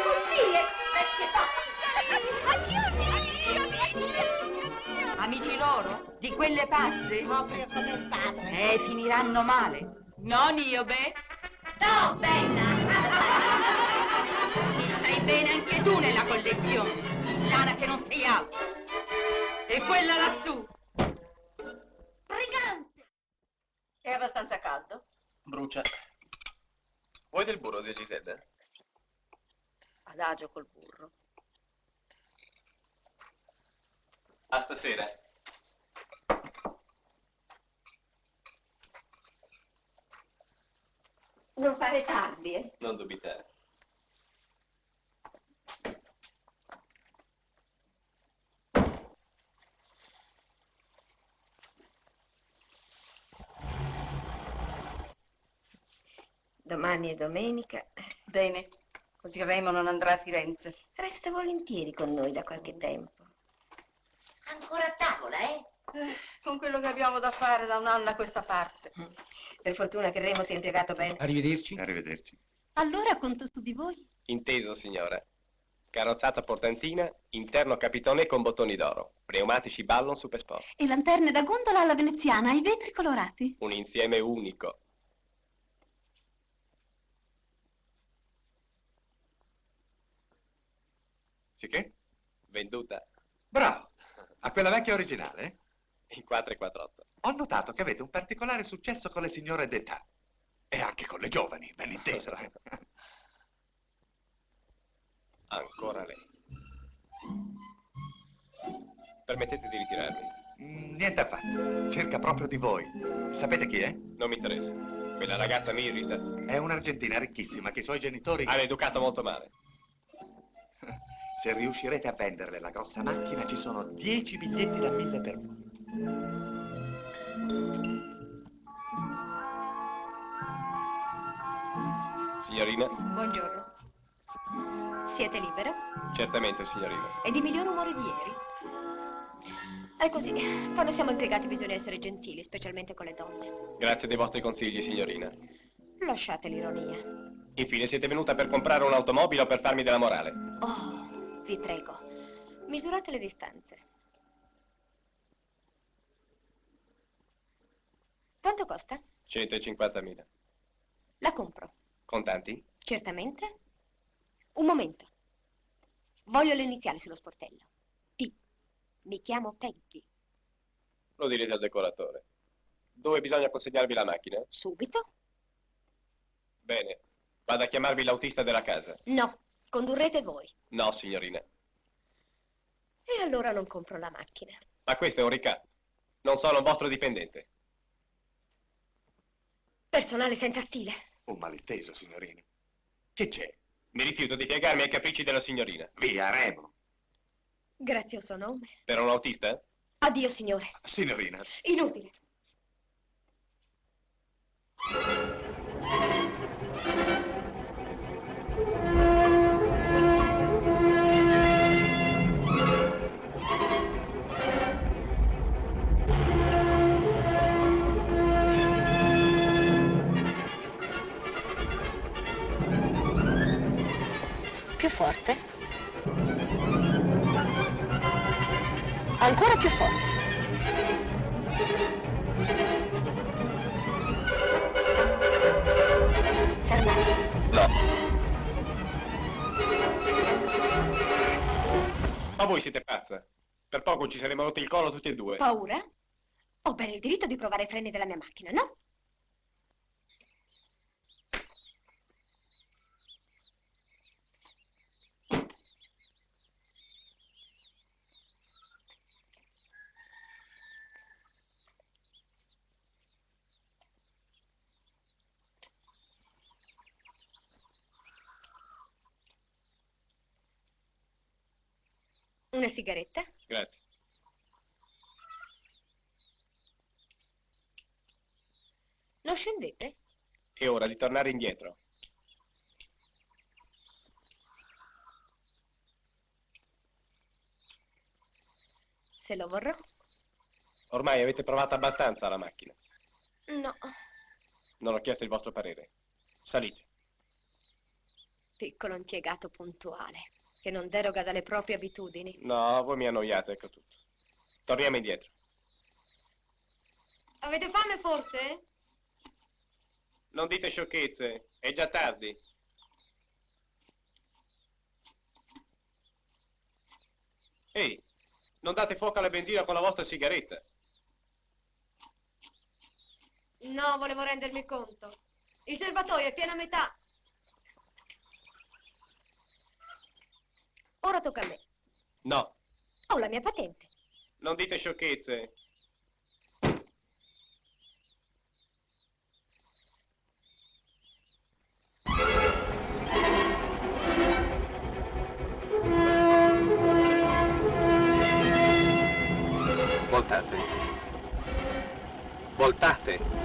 follie? Amici loro? Di quelle pazze? No, per commentarle. Eh, finiranno male. No, Niobe? No, bella! Ci stai bene anche tu nella collezione, lana che non sei altro. E quella lassù? Brigante! È abbastanza caldo? Brucia. Vuoi del burro di Cisella? Adagio col burro. A stasera. Non fare tardi, eh? Non dubitare. Domani è domenica. Bene, così Remo non andrà a Firenze. Resta volentieri con noi da qualche tempo. Ancora a tavola, eh? Eh, con quello che abbiamo da fare da un anno a questa parte. Mm. Per fortuna che Remo si è impiegato bene. Arrivederci. Arrivederci. Allora conto su di voi. Inteso, signora. Carrozzata portantina, interno capitone con bottoni d'oro, pneumatici Ballon Super Sport. E lanterne da gondola alla veneziana, i vetri colorati. Un insieme unico. Sì che? Venduta. Bravo. A quella vecchia originale? In quattro e quarantotto. Ho notato che avete un particolare successo con le signore d'età. E anche con le giovani, ben inteso. Ancora lei. Permettete di ritirarmi. Mm, niente affatto. Cerca proprio di voi. Sapete chi è? Non mi interessa. Quella ragazza mi irrita. È un'argentina ricchissima che i suoi genitori... Hanno educato molto male. Se riuscirete a venderle la grossa macchina, ci sono dieci biglietti da mille per voi. Signorina. Buongiorno. Siete libera? Certamente, signorina. È di miglior umore di ieri? È così. Quando siamo impiegati bisogna essere gentili, specialmente con le donne. Grazie dei vostri consigli, signorina. Lasciate l'ironia. Infine, siete venuta per comprare un'automobile o per farmi della morale? Oh, vi prego. Misurate le distanze. Quanto costa? centocinquantamila. La compro. Contanti? Certamente. Un momento. Voglio le iniziali sullo sportello. P. Mi chiamo Peggy. Lo dirige al decoratore. Dove bisogna consegnarvi la macchina? Subito. Bene. Vado a chiamarvi l'autista della casa. No, condurrete voi. No, signorina. E allora non compro la macchina. Ma questo è un ricatto. Non sono un vostro dipendente. Personale senza stile. Un malinteso, signorina. Che c'è? Mi rifiuto di piegarmi ai capricci della signorina. Via, Remo. Grazioso nome. Per un autista? Addio, signore. Signorina. Inutile. Più forte. Ancora più forte. Fermati. No. Ma voi siete pazza. Per poco ci saremmo rotti il collo tutti e due. Paura? Ho ben il diritto di provare i freni della mia macchina, no? Una sigaretta? Grazie. Non scendete? È ora di tornare indietro. Se lo vorrò. Ormai avete provato abbastanza la macchina. No. Non ho chiesto il vostro parere. Salite. Piccolo impiegato puntuale. Che non deroga dalle proprie abitudini. No, voi mi annoiate, ecco tutto. Torniamo indietro. Avete fame forse? Non dite sciocchezze, è già tardi. Ehi, non date fuoco alla benzina con la vostra sigaretta. No, volevo rendermi conto. Il serbatoio è pieno a metà. Ora tocca a me. No. Ho la mia patente. Non dite sciocchezze. Voltate. Voltate.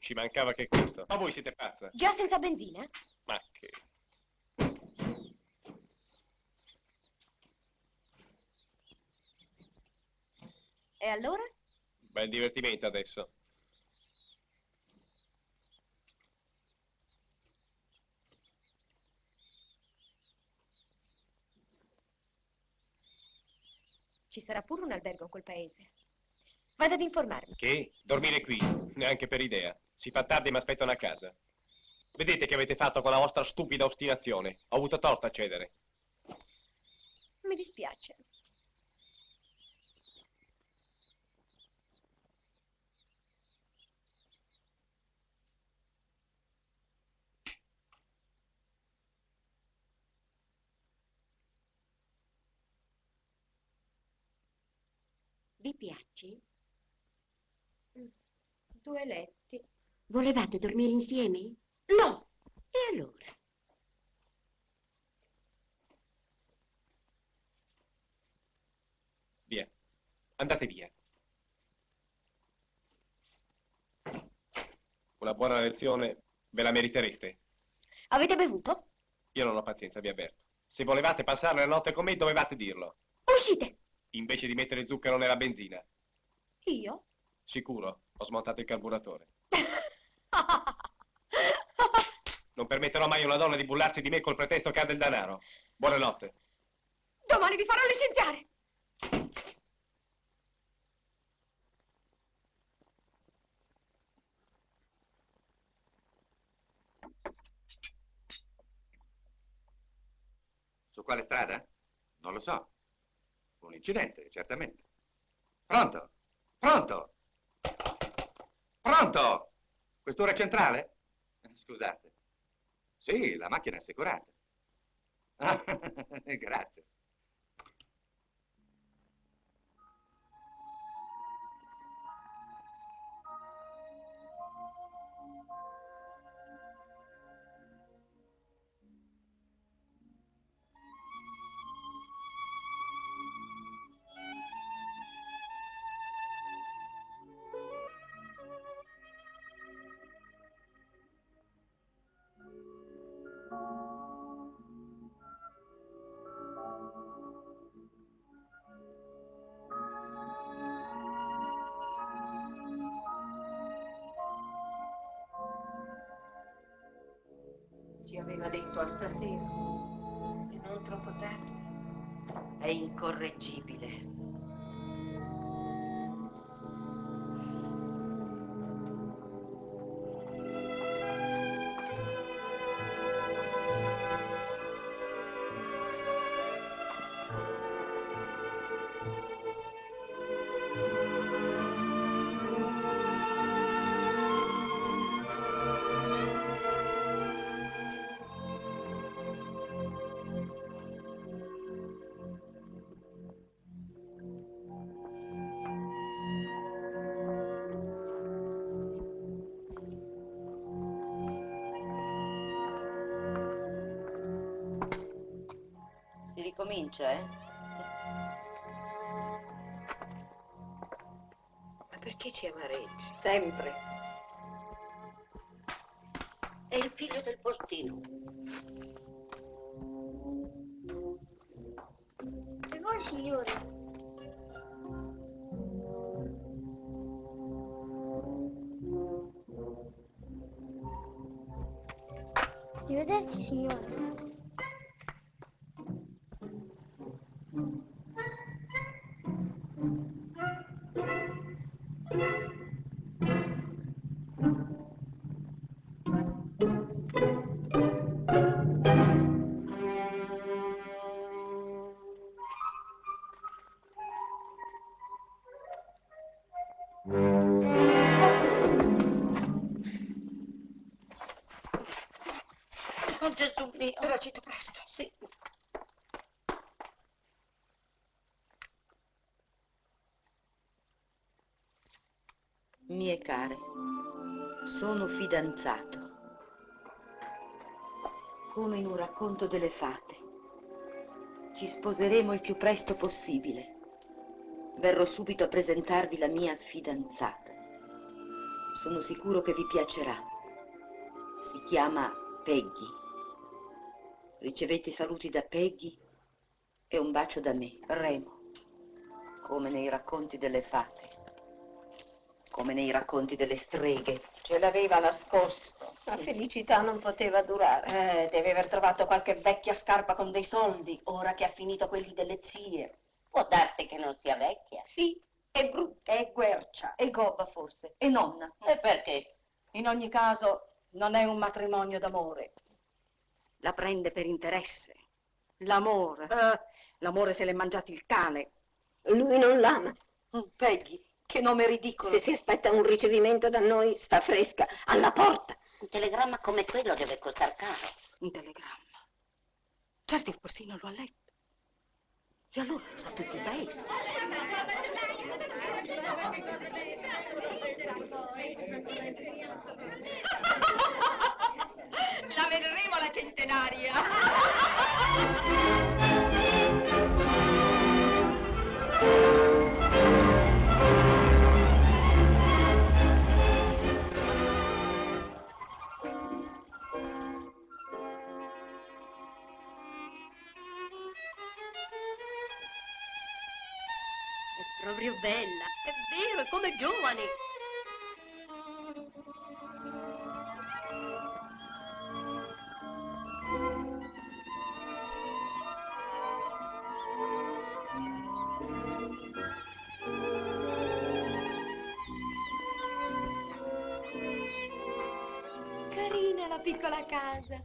Ci mancava che questo. Ma voi siete pazza. Già senza benzina? Ma che... E allora? Bel divertimento adesso. Ci sarà pure un albergo in quel paese. Vado ad informarmi. Che? Dormire qui? Neanche per idea. Si fa tardi, ma aspettano a casa. Vedete che avete fatto con la vostra stupida ostinazione. Ho avuto torto a cedere. Mi dispiace. Vi piaci? Due letti. Volevate dormire insieme? No! E allora? Via. Andate via. Una buona lezione ve la meritereste. Avete bevuto? Io non ho pazienza, vi avverto. Se volevate passare la notte con me, dovevate dirlo. Uscite! Invece di mettere zucchero nella benzina. Io? Sicuro, ho smontato il carburatore. Non permetterò mai a una donna di bullarsi di me col pretesto che ha del denaro. Buonanotte. Domani vi farò licenziare. Su quale strada? Non lo so. Un incidente, certamente. Pronto? Pronto? Pronto? Questura centrale? Scusate. Sì, la macchina è assicurata. Ah, grazie. Aveva detto a stasera e non troppo tardi. È incorreggibile. Comincia, eh? Ma perché ci amareggi? Sempre. È il figlio del postino. Per voi, signore. Arrivederci, signore. Velocito, presto. Sì. Mie care, sono fidanzato. Come in un racconto delle fate. Ci sposeremo il più presto possibile. Verrò subito a presentarvi la mia fidanzata. Sono sicuro che vi piacerà. Si chiama Peggy. Ricevete i saluti da Peggy e un bacio da me, Remo, come nei racconti delle fate, come nei racconti delle streghe. Ce l'aveva nascosto. La felicità non poteva durare. Eh, deve aver trovato qualche vecchia scarpa con dei soldi, ora che ha finito quelli delle zie. Può darsi che non sia vecchia. Sì, è brutta, è guercia, è gobba forse, è nonna. E perché? In ogni caso non è un matrimonio d'amore. La prende per interesse. L'amore. Uh, l'amore se l'è mangiato il cane. Lui non l'ama. Peggy, che nome ridicolo. Se si aspetta un ricevimento da noi, sta fresca, alla porta. Un telegramma come quello deve costar caro. Un telegramma. Certo, il postino lo ha letto. E allora lo sa tutto il paese. La vedremo la centenaria! È proprio bella, è vero, è come giovane! Carina la piccola casa.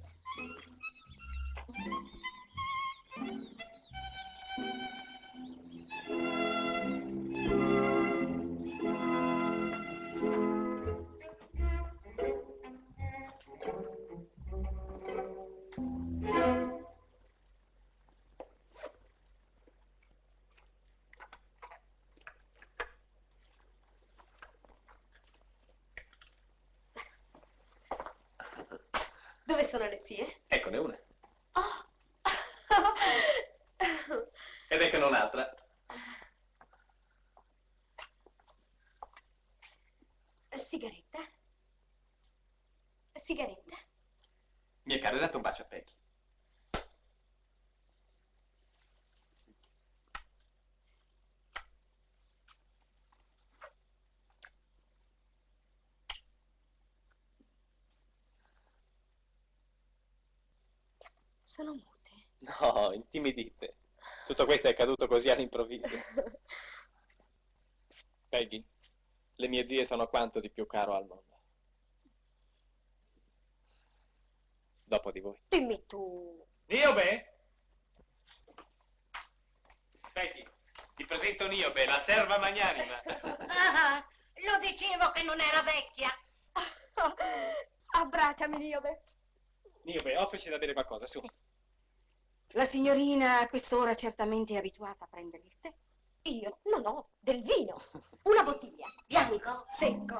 Dove sono le zie? Eccone una. Oh. Ed eccone un'altra. Sigaretta? Sigaretta? Mia cara, date un bacio a Peggy. Sono mute? No, intimidite. Tutto questo è accaduto così all'improvviso. Peggy, le mie zie sono quanto di più caro al mondo. Dopo di voi. Dimmi tu. Niobe? Peggy, ti presento Niobe, la serva magnanima. Ah, lo dicevo che non era vecchia. Abbracciami, Niobe. Niobe, offrici da bere qualcosa, su. La signorina a quest'ora certamente è abituata a prendere il tè. Io non ho del vino. Una bottiglia, bianco, secco.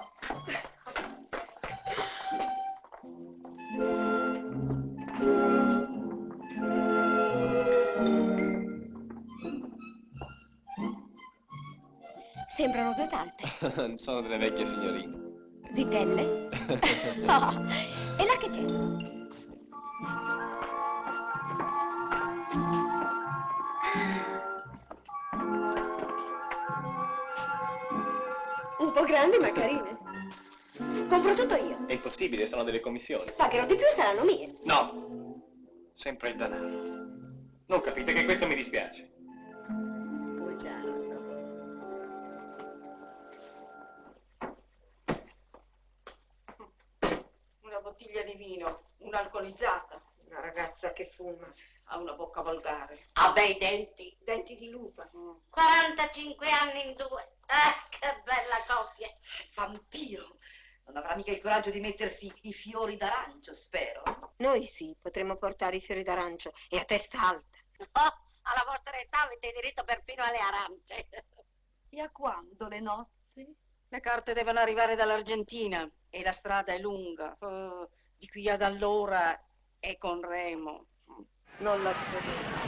Sembrano due talpe. Sono delle vecchie signorine. Zitelle? Oh, e là che c'è? Un po' grandi ma carine. Compro tutto io. È impossibile, sono delle commissioni. Pagherò di più e saranno mie. No, sempre il denaro. Non capite che questo mi dispiace. Bugiardo. Una bottiglia di vino, un'alcolizzata. Una ragazza che fuma, ha una bocca volgare. Ha bei denti. Denti di lupa. Mm. quarantacinque anni in due. Ah, che bella coppia. Vampiro. Non avrà mica il coraggio di mettersi i fiori d'arancio, spero. Noi sì, potremmo portare i fiori d'arancio e a testa alta. No, alla vostra età avete diritto perfino alle arance. E a quando le nozze? Le carte devono arrivare dall'Argentina e la strada è lunga. Uh, di qui ad allora... E con Remo non la sposerò.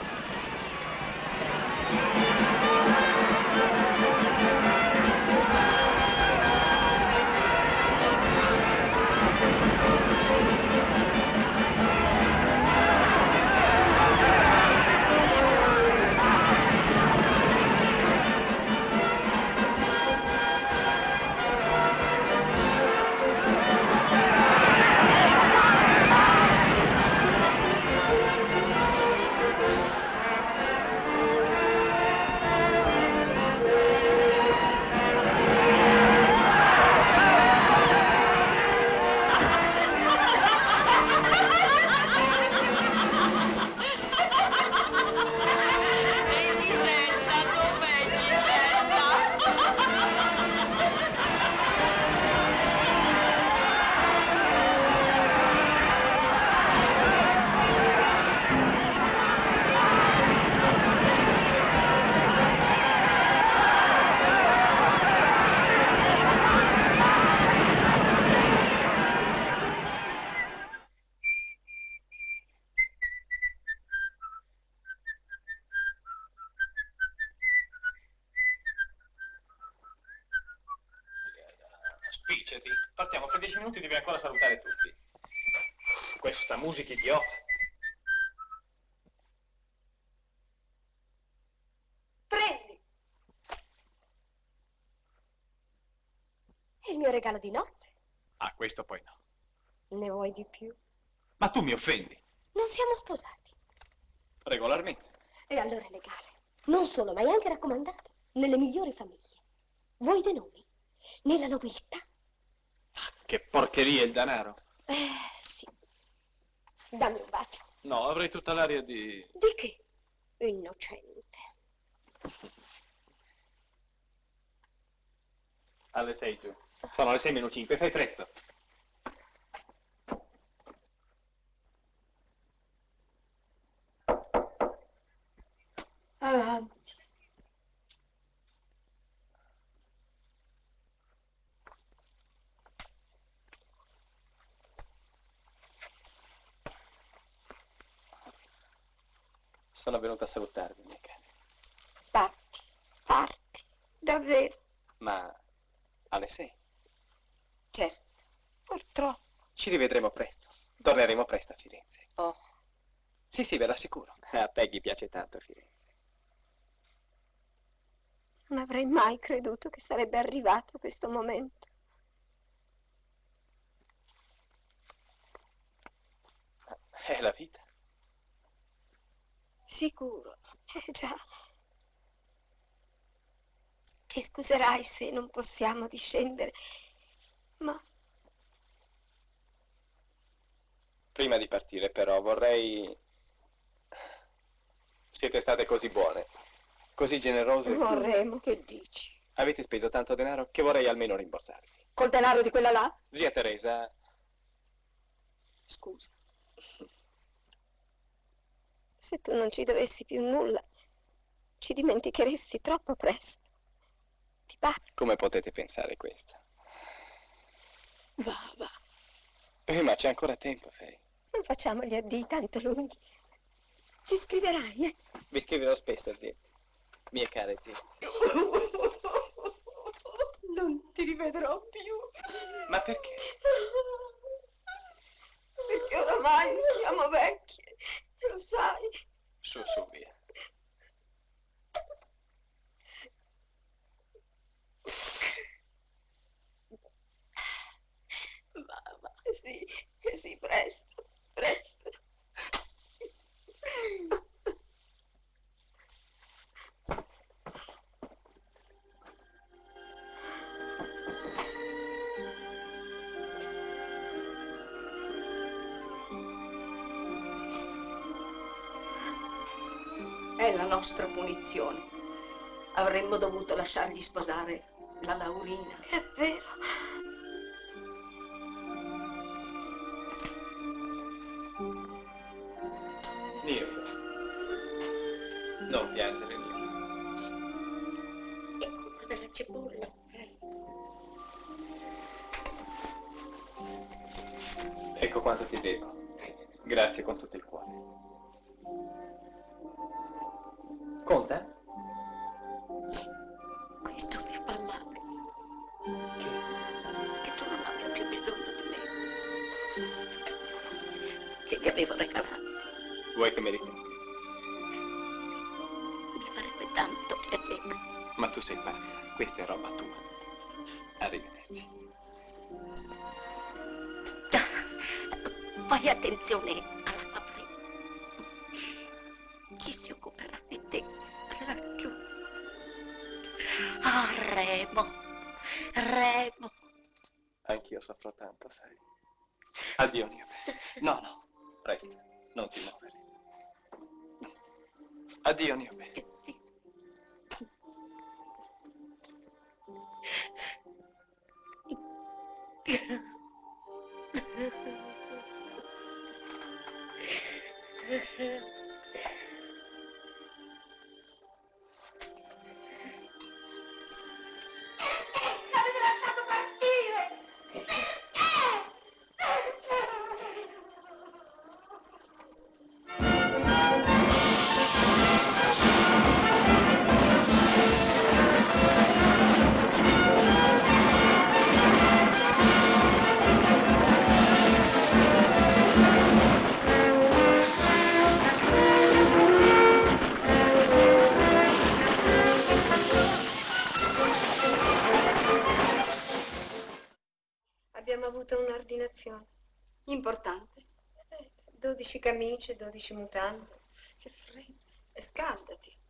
Partiamo, fra dieci minuti devi ancora salutare tutti. Questa musica idiota. Prendi. È il mio regalo di nozze. Ah, questo poi no. Ne vuoi di più? Ma tu mi offendi. Non siamo sposati. Regolarmente. E allora è legale. Non solo, ma è anche raccomandato. Nelle migliori famiglie. Vuoi dei nomi? Nella nobiltà. Che porcheria il denaro. Eh, sì. Dammi un bacio. No, avrei tutta l'aria di... Di che? Innocente. Alle sei giù. Sono le sei meno cinque, fai presto. Avanti. Sono venuta a salutarvi, mia cara. Parti, parti, davvero. Ma alle sei? Certo, purtroppo. Ci rivedremo presto. Torneremo presto a Firenze. Oh. Sì, sì, ve lo assicuro. A Peggy piace tanto Firenze. Non avrei mai creduto che sarebbe arrivato questo momento. È la vita. Sicuro, eh già. Ci scuserai se non possiamo discendere, ma... Prima di partire, però, vorrei... Siete state così buone, così generose... Vorremmo, che dici? Avete speso tanto denaro che vorrei almeno rimborsarvi. Col denaro di quella là? Zia Teresa... Scusa. Se tu non ci dovessi più nulla, ci dimenticheresti troppo presto. Ti va? Come potete pensare questo? Va, va. Eh, ma c'è ancora tempo, sai. Non facciamo gli addii tanto lunghi. Ci scriverai, eh? Vi scriverò spesso, zia. Mie care zie. Non ti rivedrò più. Ma perché? Perché oramai siamo vecchi. Lo sai. Su, su, via. Mamma, sì, sì, presto, presto. È la nostra punizione. Avremmo dovuto lasciargli sposare la Laurina. È vero. Niobe. Non piangere, Niobe. È colpa della cipolla. Ecco quanto ti devo. Grazie con tutto il cuore. Conta? Questo mi fa male. Che? Che tu non abbia più bisogno di me. Che ti avevo regalato. Vuoi che mi ricordi? Sì, mi farebbe tanto piacere. Ma tu sei pazza, questa è roba tua. Arrivederci. Fai attenzione alla papera. Chi si occuperà di te? Raggiù. Ah, Remo. Remo. Anch'io soffro tanto, sai. Addio, Niobe. No, no. Resta. Non ti muovere. Addio, Niobe. Sì. Importante. dodici camicie, dodici mutande. Che freddo. Scaldati.